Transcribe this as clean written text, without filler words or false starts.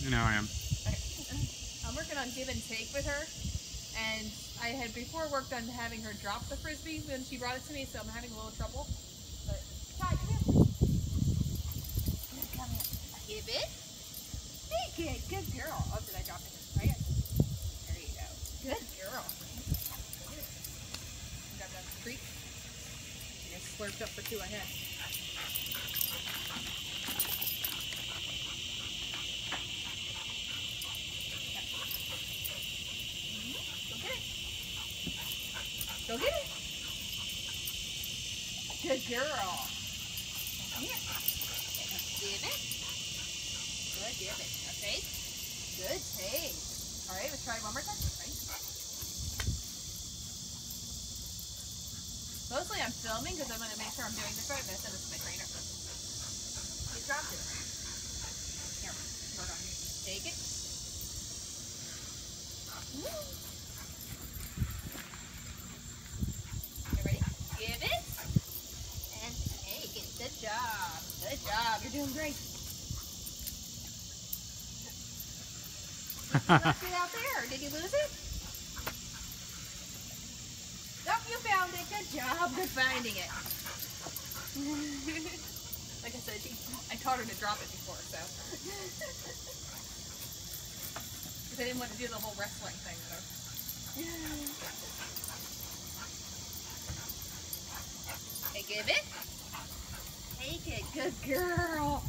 You know I am. I'm working on give and take with her, and I had before worked on having her drop the frisbee when she brought it to me, so I'm having a little trouble. But Ty, come here. Come here. Give it. Take it. Good girl. Oh, did I drop it? Oh, yeah. There you go. Good girl. Got that treat. I just slurped up for two I had. Go get it. Good girl. Come here. Give it. Good, give it. Okay. Good take. All right, let's try one more time. Ready? Mostly I'm filming because I'm going to make sure I'm doing this right. I'm going to send this to my trainer. You dropped it. Here, hold on. Take it. Woo. You're doing great. You left it out there. Did you lose it? Nope, you found it. Good job. Good finding it. Like I said, I taught her to drop it before, so. Because I didn't want to do the whole wrestling thing, so. Okay, give it. Take it, good girl.